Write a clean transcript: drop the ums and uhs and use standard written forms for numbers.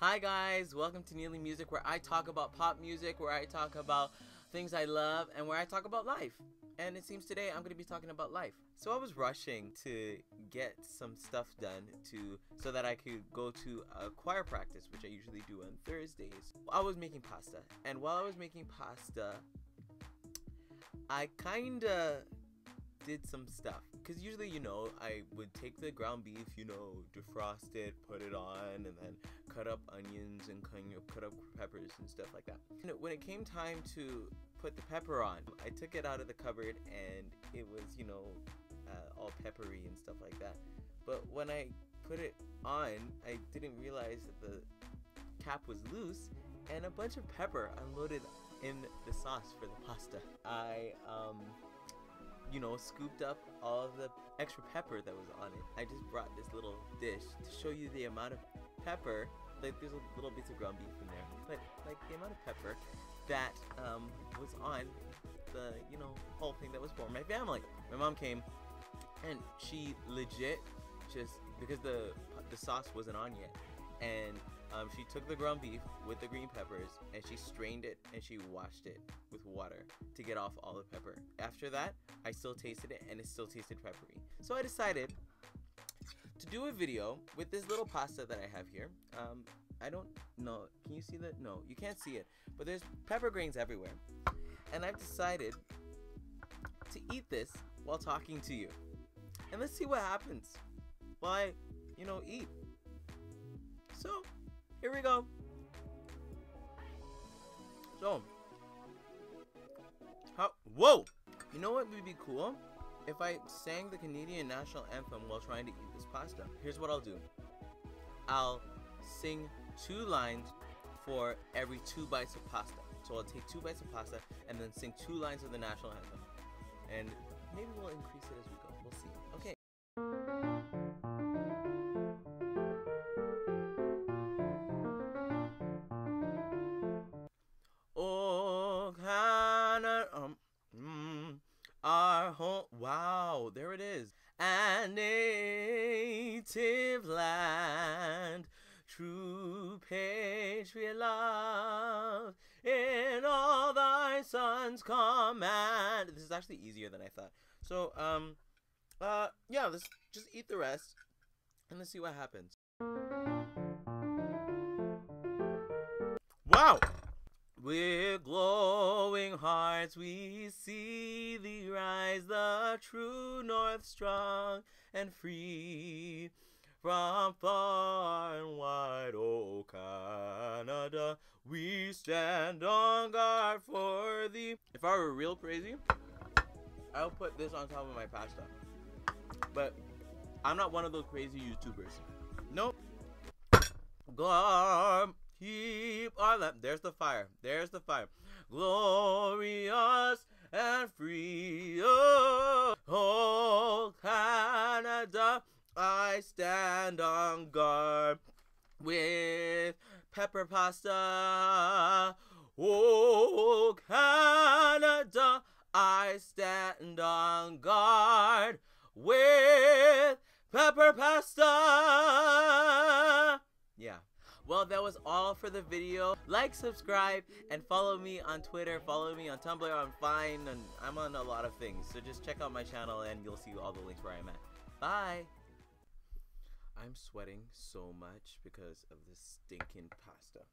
Hi guys, welcome to Neely Music, where I talk about pop music, where I talk about things I love, and where I talk about life. And it seems today I'm going to be talking about life. So I was rushing to get some stuff done so that I could go to a choir practice, which I usually do on Thursdays. I was making pasta, and while I was making pasta, I kinda did some stuff. Because usually, you know, I would take the ground beef, you know, defrost it, put it on, and then cut up onions and cut up peppers and stuff like that. And when it came time to put the pepper on, I took it out of the cupboard and it was, you know, all peppery and stuff like that. But when I put it on, I didn't realize that the cap was loose and a bunch of pepper unloaded in the sauce for the pasta. I, you know, scooped up all of the extra pepper that was on it. I just brought this little dish to show you the amount of pepper. Like, there's a little bit of ground beef in there, but like the amount of pepper that was on the, you know, whole thing that was for my family. My mom came and she legit just, because the sauce wasn't on yet, and she took the ground beef with the green peppers and she strained it and she washed it with water to get off all the pepper. After that, I still tasted it and it still tasted peppery. So I decided to do a video with this little pasta that I have here. I don't know, can you see that? No, you can't see it, but there's pepper grains everywhere. And I've decided to eat this while talking to you. And let's see what happens while I, you know, eat. So, here we go. So, whoa! You know what would be cool? If I sang the Canadian national anthem while trying to eat this pasta. Here's what I'll do. I'll sing 2 lines for every 2 bites of pasta. So I'll take 2 bites of pasta and then sing 2 lines of the national anthem. And maybe we'll increase it as we go, we'll see. Okay. Our home, wow, there it is. A native land, true patriot love, in all thy sons command. This is actually easier than I thought. So, yeah, let's just eat the rest and let's see what happens. Wow! With glowing hearts we see thee rise, the true north strong and free. From far and wide, O Canada, we stand on guard for thee. If I were real crazy, I would put this on top of my pasta. But I'm not one of those crazy YouTubers. Nope. God. Keep our lamp. There's the fire. There's the fire. Glorious and free. Oh, oh Canada, I stand on guard with pepper pasta. Oh, Canada, I stand on guard with pepper pasta. Yeah. Well, that was all for the video. Like, subscribe, and follow me on Twitter, follow me on Tumblr, on Vine, and I'm on a lot of things. So just check out my channel and you'll see all the links where I'm at. Bye! I'm sweating so much because of this stinking pasta.